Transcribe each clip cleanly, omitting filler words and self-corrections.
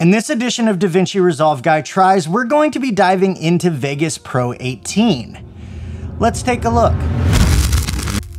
In this edition of DaVinci Resolve Guy Tries, we're going to be diving into Vegas Pro 18. Let's take a look.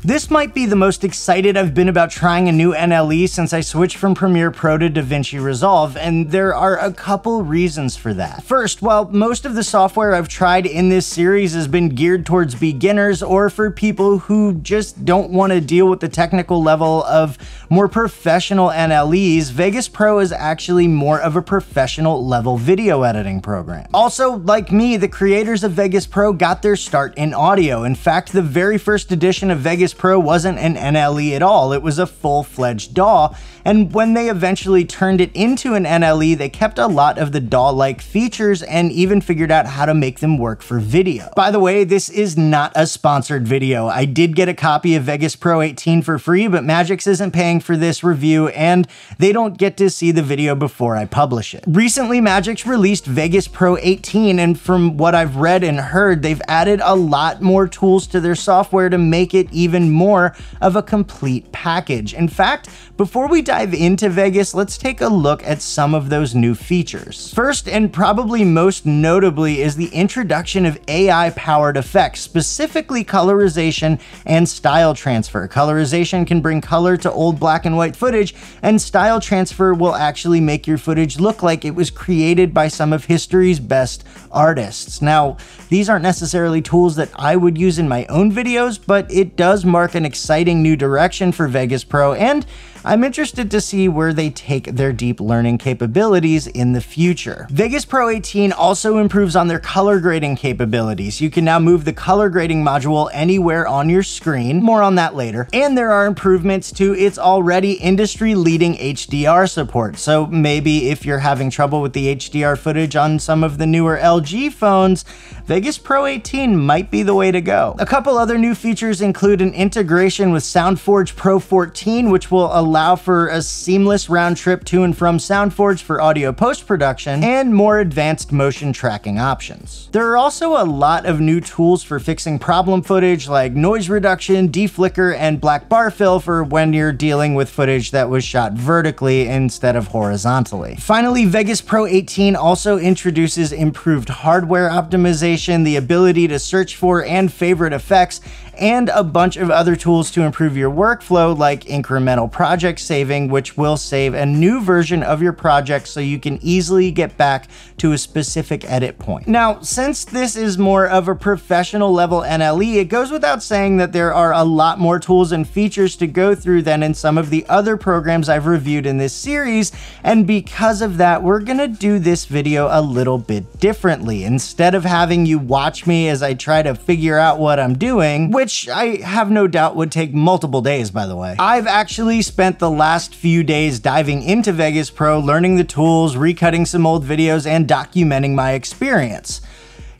This might be the most excited I've been about trying a new NLE since I switched from Premiere Pro to DaVinci Resolve, and there are a couple reasons for that. First, while most of the software I've tried in this series has been geared towards beginners or for people who just don't want to deal with the technical level of more professional NLEs, Vegas Pro is actually more of a professional level video editing program. Also, like me, the creators of Vegas Pro got their start in audio. In fact, the very first edition of Vegas Pro wasn't an NLE at all, it was a full-fledged DAW, and when they eventually turned it into an NLE, they kept a lot of the DAW-like features and even figured out how to make them work for video. By the way, this is not a sponsored video. I did get a copy of Vegas Pro 18 for free, but Magix isn't paying for this review, and they don't get to see the video before I publish it. Recently, Magix released Vegas Pro 18, and from what I've read and heard, they've added a lot more tools to their software to make it even more of a complete package. In fact, before we dive into Vegas, let's take a look at some of those new features. First, and probably most notably, is the introduction of AI-powered effects, specifically colorization and style transfer. Colorization can bring color to old black and white footage, and style transfer will actually make your footage look like it was created by some of history's best artists. Now, these aren't necessarily tools that I would use in my own videos, but it does mark an exciting new direction for Vegas Pro, and I'm interested to see where they take their deep learning capabilities in the future. Vegas Pro 18 also improves on their color grading capabilities. You can now move the color grading module anywhere on your screen. More on that later. And there are improvements to its already industry-leading HDR support. So maybe if you're having trouble with the HDR footage on some of the newer LG phones, Vegas Pro 18 might be the way to go. A couple other new features include an integration with SoundForge Pro 14, which will allow for a seamless round trip to and from SoundForge for audio post-production, and more advanced motion tracking options. There are also a lot of new tools for fixing problem footage like noise reduction, deflicker, and black bar fill for when you're dealing with footage that was shot vertically instead of horizontally. Finally, Vegas Pro 18 also introduces improved hardware optimization, the ability to search for and favorite effects, and a bunch of other tools to improve your workflow like incremental project saving, which will save a new version of your project so you can easily get back to a specific edit point. Now, since this is more of a professional level NLE, it goes without saying that there are a lot more tools and features to go through than in some of the other programs I've reviewed in this series, and because of that, we're gonna do this video a little bit differently. Instead of having you watch me as I try to figure out what I'm doing, which I have no doubt would take multiple days, by the way. I've actually spent the last few days diving into Vegas Pro, learning the tools, recutting some old videos, and documenting my experience.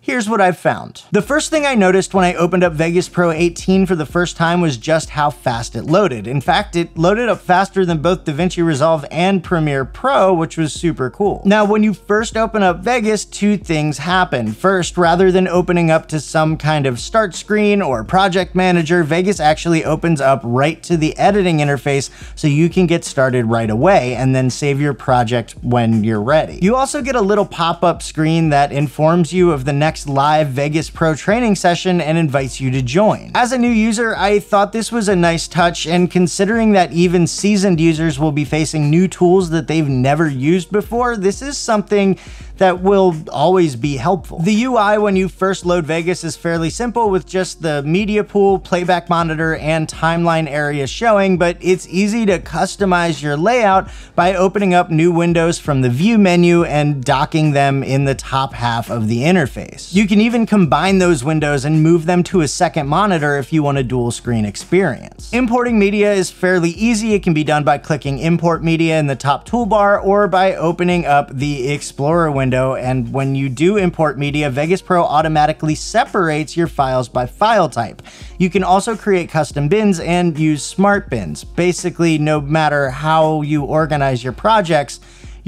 Here's what I've found. The first thing I noticed when I opened up Vegas Pro 18 for the first time was just how fast it loaded. In fact, it loaded up faster than both DaVinci Resolve and Premiere Pro, which was super cool. Now, when you first open up Vegas, two things happen. First, rather than opening up to some kind of start screen or project manager, Vegas actually opens up right to the editing interface so you can get started right away and then save your project when you're ready. You also get a little pop-up screen that informs you of the next live Vegas Pro training session and invites you to join. As a new user, I thought this was a nice touch, and considering that even seasoned users will be facing new tools that they've never used before, this is something that will always be helpful. The UI when you first load Vegas is fairly simple with just the media pool, playback monitor, and timeline area showing, but it's easy to customize your layout by opening up new windows from the view menu and docking them in the top half of the interface. You can even combine those windows and move them to a second monitor if you want a dual screen experience. Importing media is fairly easy. It can be done by clicking Import Media in the top toolbar or by opening up the Explorer window. And when you do import media, Vegas Pro automatically separates your files by file type. You can also create custom bins and use smart bins. Basically, no matter how you organize your projects,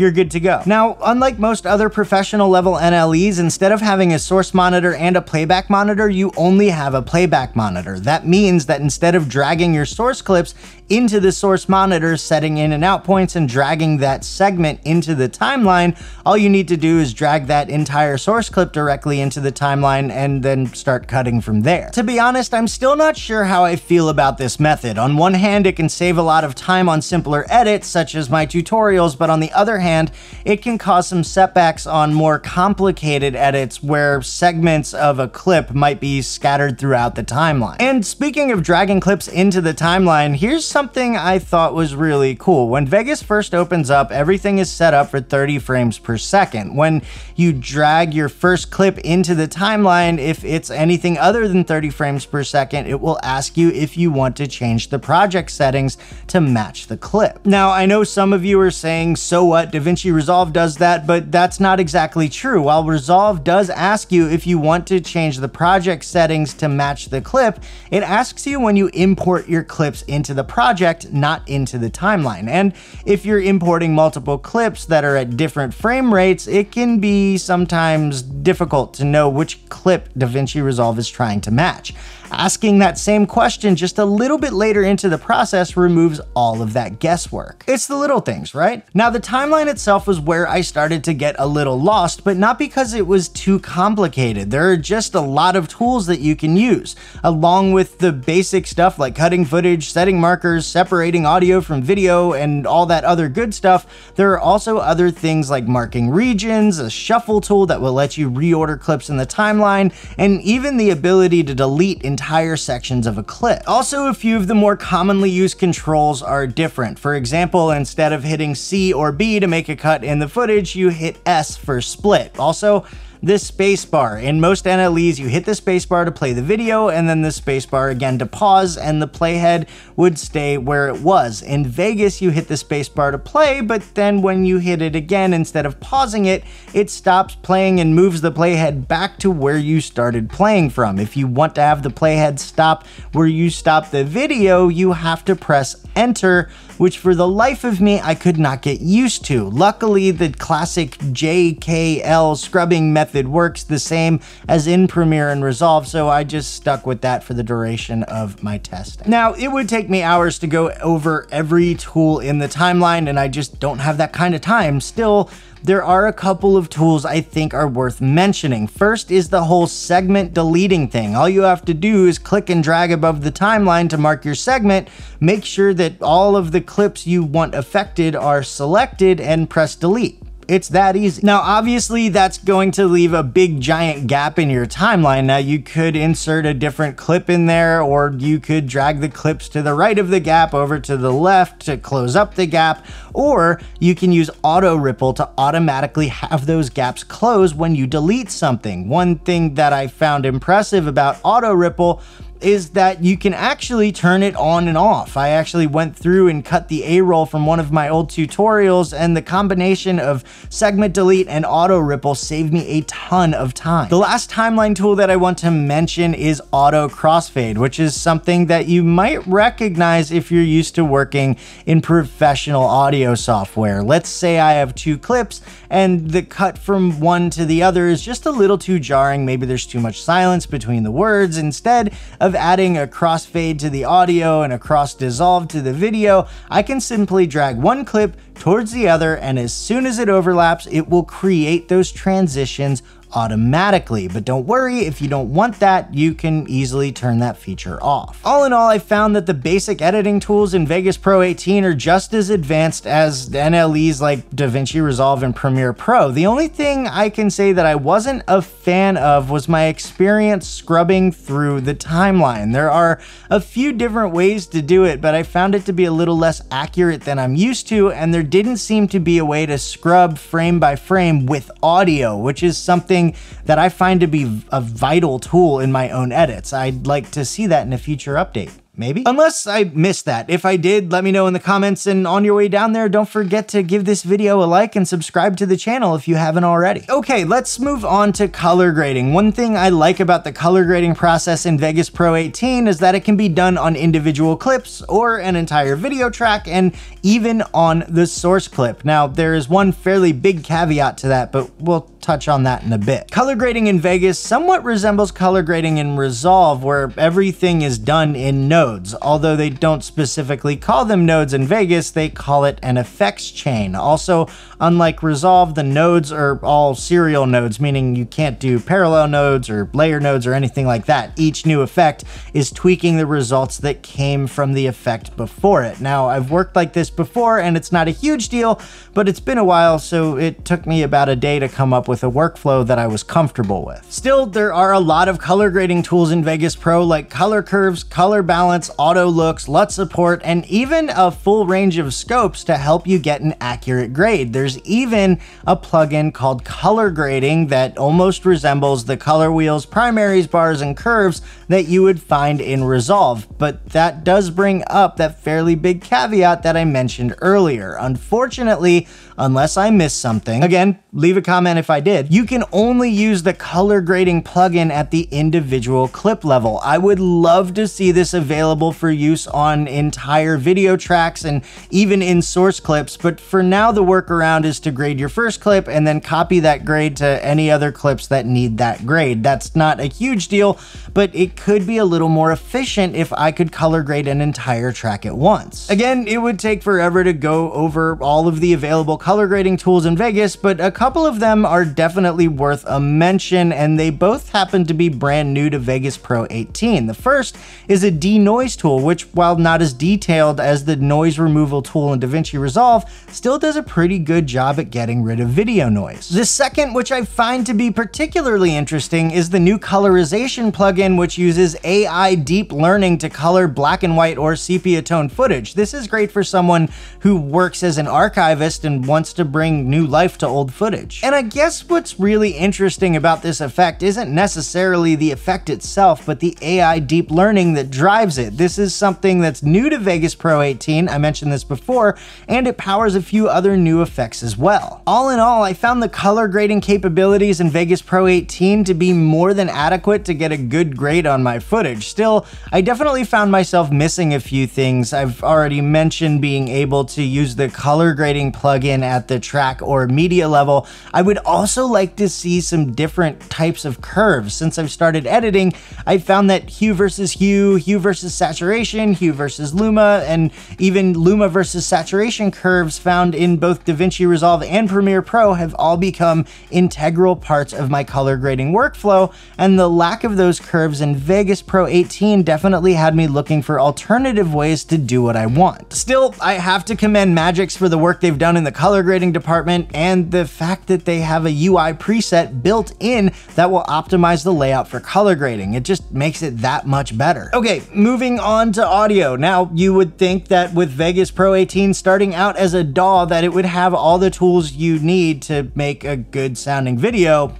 you're good to go. Now, unlike most other professional level NLEs, instead of having a source monitor and a playback monitor, you only have a playback monitor. That means that instead of dragging your source clips into the source monitor, setting in and out points and dragging that segment into the timeline, all you need to do is drag that entire source clip directly into the timeline and then start cutting from there. To be honest, I'm still not sure how I feel about this method. On one hand, it can save a lot of time on simpler edits, such as my tutorials, but on the other hand, it can cause some setbacks on more complicated edits where segments of a clip might be scattered throughout the timeline. And speaking of dragging clips into the timeline, here's something I thought was really cool. When Vegas first opens up, everything is set up for 30 frames per second. When you drag your first clip into the timeline, if it's anything other than 30 frames per second, it will ask you if you want to change the project settings to match the clip. Now, I know some of you are saying, so what, DaVinci Resolve does that, but that's not exactly true. While Resolve does ask you if you want to change the project settings to match the clip, it asks you when you import your clips into the project, not into the timeline. And if you're importing multiple clips that are at different frame rates, it can be sometimes difficult to know which clip DaVinci Resolve is trying to match. Asking that same question just a little bit later into the process removes all of that guesswork. It's the little things, right? Now, the timeline itself was where I started to get a little lost, but not because it was too complicated. There are just a lot of tools that you can use, along with the basic stuff like cutting footage, setting markers, separating audio from video, and all that other good stuff. There are also other things like marking regions, a shuffle tool that will let you reorder clips in the timeline, and even the ability to delete entire sections of a clip. Also, a few of the more commonly used controls are different. For example, instead of hitting C or B to make a cut in the footage, you hit S for split. Also, the spacebar. In most NLEs, you hit the spacebar to play the video and then the spacebar again to pause, and the playhead would stay where it was. In Vegas, you hit the spacebar to play, but then when you hit it again, instead of pausing it, it stops playing and moves the playhead back to where you started playing from. If you want to have the playhead stop where you stopped the video, you have to press Enter, which for the life of me, I could not get used to. Luckily, the classic JKL scrubbing method works the same as in Premiere and Resolve, so I just stuck with that for the duration of my testing. Now, it would take me hours to go over every tool in the timeline, and I just don't have that kind of time. Still, there are a couple of tools I think are worth mentioning. First is the whole segment deleting thing. All you have to do is click and drag above the timeline to mark your segment, make sure that all of the clips you want affected are selected, and press delete. It's that easy. Now, obviously, that's going to leave a big giant gap in your timeline. Now, you could insert a different clip in there, or you could drag the clips to the right of the gap over to the left to close up the gap, or you can use auto ripple to automatically have those gaps close when you delete something. One thing that I found impressive about auto ripple is that you can actually turn it on and off. I actually went through and cut the A-roll from one of my old tutorials, and the combination of segment delete and auto ripple saved me a ton of time. The last timeline tool that I want to mention is auto crossfade, which is something that you might recognize if you're used to working in professional audio software. Let's say I have two clips and the cut from one to the other is just a little too jarring. Maybe there's too much silence between the words. Instead of adding a crossfade to the audio and a cross dissolve to the video, I can simply drag one clip towards the other, and as soon as it overlaps, it will create those transitions automatically. But don't worry, if you don't want that, you can easily turn that feature off. All in all, I found that the basic editing tools in Vegas Pro 18 are just as advanced as NLEs like DaVinci Resolve and Premiere Pro. The only thing I can say that I wasn't a fan of was my experience scrubbing through the timeline. There are a few different ways to do it, but I found it to be a little less accurate than I'm used to, and there didn't seem to be a way to scrub frame by frame with audio, which is something that I find to be a vital tool in my own edits. I'd like to see that in a future update. maybe? Unless I missed that. If I did, let me know in the comments, and on your way down there, don't forget to give this video a like and subscribe to the channel if you haven't already. Okay, let's move on to color grading. One thing I like about the color grading process in Vegas Pro 18 is that it can be done on individual clips or an entire video track and even on the source clip. Now, there is one fairly big caveat to that, but we'll touch on that in a bit. Color grading in Vegas somewhat resembles color grading in Resolve, where everything is done in nodes. Although they don't specifically call them nodes in Vegas, they call it an effects chain. Also, unlike Resolve, the nodes are all serial nodes, meaning you can't do parallel nodes or layer nodes or anything like that. Each new effect is tweaking the results that came from the effect before it. Now, I've worked like this before and it's not a huge deal, but it's been a while, so it took me about a day to come up with a workflow that I was comfortable with. Still, there are a lot of color grading tools in Vegas Pro, like color curves, color balance, auto looks, LUT support, and even a full range of scopes to help you get an accurate grade. There's even a plugin called color grading that almost resembles the color wheels, primaries, bars, and curves that you would find in Resolve. But that does bring up that fairly big caveat that I mentioned earlier. Unfortunately, unless I missed something, again, leave a comment if I did, you can only use the color grading plugin at the individual clip level. I would love to see this available for use on entire video tracks and even in source clips, but for now the workaround is to grade your first clip and then copy that grade to any other clips that need that grade. That's not a huge deal, but it could be a little more efficient if I could color grade an entire track at once. Again, it would take forever to go over all of the available color grading tools in Vegas, but a couple of them are definitely worth a mention, and they both happen to be brand new to Vegas Pro 18. The first is a denoise tool, which, while not as detailed as the noise removal tool in DaVinci Resolve, still does a pretty good job at getting rid of video noise. The second, which I find to be particularly interesting, is the new colorization plugin, which uses AI deep learning to color black and white or sepia tone footage. This is great for someone who works as an archivist and wants to bring new life to old footage. And I guess what's really interesting about this effect isn't necessarily the effect itself, but the AI deep learning that drives it. This is something that's new to Vegas Pro 18, I mentioned this before, and it powers a few other new effects as well. All in all, I found the color grading capabilities in Vegas Pro 18 to be more than adequate to get a good grade on my footage. Still, I definitely found myself missing a few things. I've already mentioned being able to use the color grading plugin at the track or media level. I would also like to see some different types of curves. Since I've started editing, I found that hue versus hue, hue versus saturation, hue versus luma, and even luma versus saturation curves found in both DaVinci Resolve and Premiere Pro have all become integral parts of my color grading workflow, and the lack of those curves in Vegas Pro 18 definitely had me looking for alternative ways to do what I want. Still, I have to commend Magix for the work they've done in the color grading department and the fact that they have a UI preset built in that will optimize the layout for color grading. It just makes it that much better. Okay, moving on to audio. Now, you would think that with Vegas Pro 18 starting out as a DAW that it would have all the tools you need to make a good sounding video,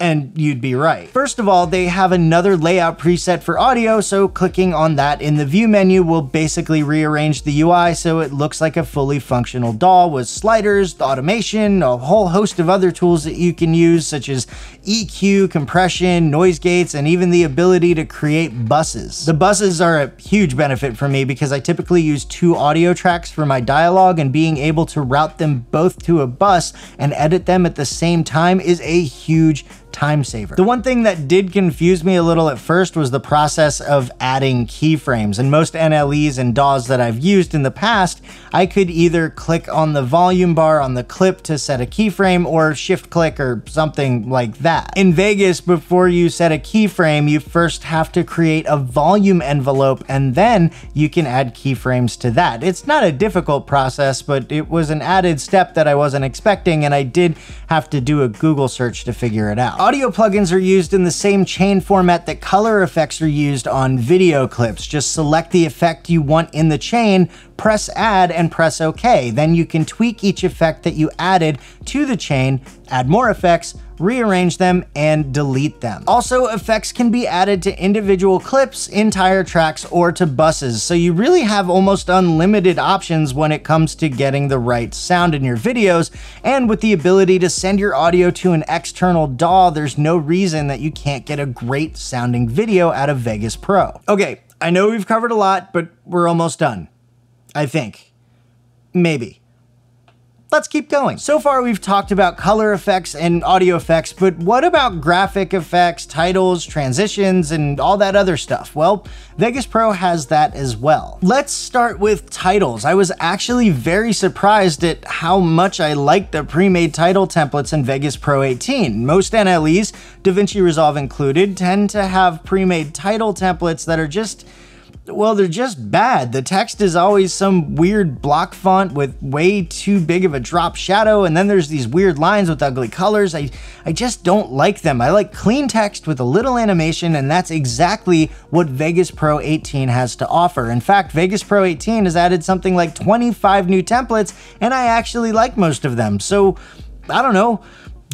and you'd be right. First of all, they have another layout preset for audio, so clicking on that in the view menu will basically rearrange the UI so it looks like a fully functional DAW with sliders, automation, a whole host of other tools that you can use, such as EQ, compression, noise gates, and even the ability to create buses. The buses are a huge benefit for me because I typically use two audio tracks for my dialogue, and being able to route them both to a bus and edit them at the same time is a huge time saver. The one thing that did confuse me a little at first was the process of adding keyframes. In most NLEs and DAWs that I've used in the past, I could either click on the volume bar on the clip to set a keyframe or shift click or something like that. In Vegas, before you set a keyframe, you first have to create a volume envelope and then you can add keyframes to that. It's not a difficult process, but it was an added step that I wasn't expecting, and I did have to do a Google search to figure it out. Audio plugins are used in the same chain format that color effects are used on video clips. Just select the effect you want in the chain, press add, and press OK. Then you can tweak each effect that you added to the chain, add more effects, rearrange them, and delete them. Also, effects can be added to individual clips, entire tracks, or to buses, so you really have almost unlimited options when it comes to getting the right sound in your videos, and with the ability to send your audio to an external DAW, there's no reason that you can't get a great sounding video out of Vegas Pro. Okay, I know we've covered a lot, but we're almost done. I think. Maybe. Let's keep going. So far, we've talked about color effects and audio effects, but what about graphic effects, titles, transitions, and all that other stuff? Well, Vegas Pro has that as well. Let's start with titles. I was actually very surprised at how much I liked the pre-made title templates in Vegas Pro 18. Most NLEs, DaVinci Resolve included, tend to have pre-made title templates that are just, well, they're just bad. The text is always some weird block font with way too big of a drop shadow, and then there's these weird lines with ugly colors. I just don't like them. I like clean text with a little animation, and that's exactly what Vegas Pro 18 has to offer. In fact, Vegas Pro 18 has added something like 25 new templates, and I actually like most of them. So, I don't know.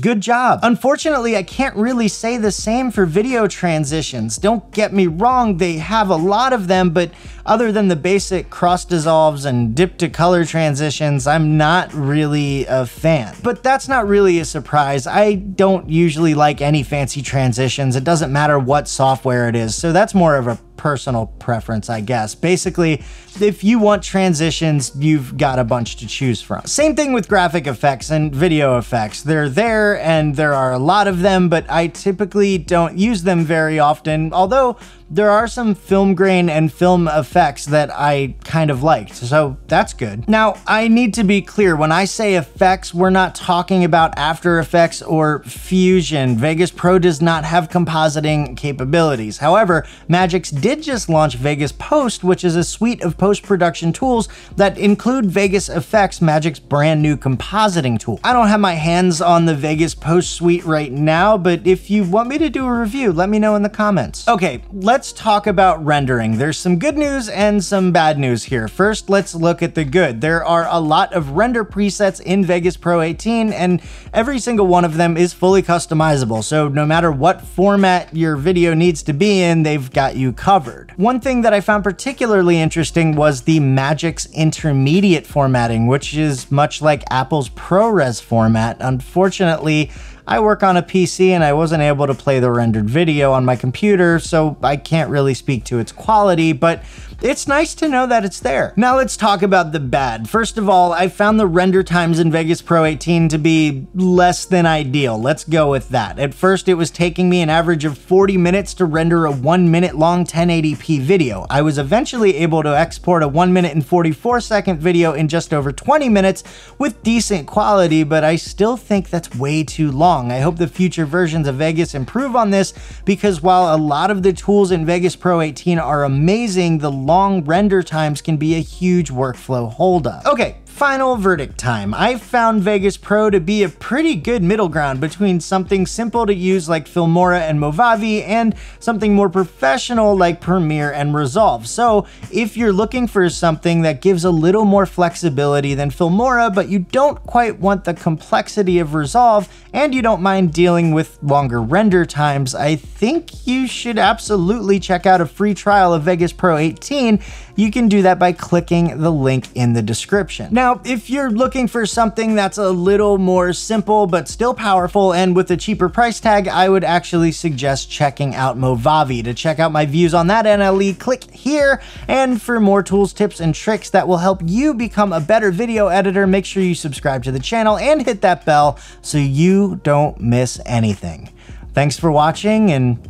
Good job. Unfortunately, I can't really say the same for video transitions. Don't get me wrong, they have a lot of them, but other than the basic cross dissolves and dip to color transitions, I'm not really a fan. But that's not really a surprise. I don't usually like any fancy transitions. It doesn't matter what software it is, so that's more of a personal preference, I guess. Basically, if you want transitions, you've got a bunch to choose from. Same thing with graphic effects and video effects. They're there and there are a lot of them, but I typically don't use them very often, although there are some film grain and film effects that I kind of liked, so that's good. Now, I need to be clear. When I say effects, we're not talking about After Effects or Fusion. Vegas Pro does not have compositing capabilities. However, Magix did just launch Vegas Post, which is a suite of post-production tools that include Vegas Effects, Magix's brand new compositing tool. I don't have my hands on the Vegas Post suite right now, but if you want me to do a review, let me know in the comments. Okay, let's talk about rendering. There's some good news and some bad news here. First, let's look at the good. There are a lot of render presets in Vegas Pro 18, and every single one of them is fully customizable. So no matter what format your video needs to be in, they've got you covered. One thing that I found particularly interesting was the Magix intermediate formatting, which is much like Apple's ProRes format. Unfortunately, I work on a PC and I wasn't able to play the rendered video on my computer, so I can't really speak to its quality, but it's nice to know that it's there. Now let's talk about the bad. First of all, I found the render times in Vegas Pro 18 to be less than ideal. Let's go with that. At first, it was taking me an average of 40 minutes to render a 1 minute long 1080p video. I was eventually able to export a 1 minute and 44 second video in just over 20 minutes with decent quality, but I still think that's way too long. I hope the future versions of Vegas improve on this, because while a lot of the tools in Vegas Pro 18 are amazing, the long render times can be a huge workflow holdup. Okay, final verdict time. I found Vegas Pro to be a pretty good middle ground between something simple to use like Filmora and Movavi and something more professional like Premiere and Resolve. So if you're looking for something that gives a little more flexibility than Filmora, but you don't quite want the complexity of Resolve and you don't mind dealing with longer render times, I think you should absolutely check out a free trial of Vegas Pro 18. You can do that by clicking the link in the description. Now, if you're looking for something that's a little more simple but still powerful and with a cheaper price tag, I would actually suggest checking out Movavi. To check out my views on that NLE, click here. And for more tools, tips, and tricks that will help you become a better video editor, make sure you subscribe to the channel and hit that bell so you don't miss anything. Thanks for watching, and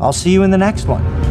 I'll see you in the next one.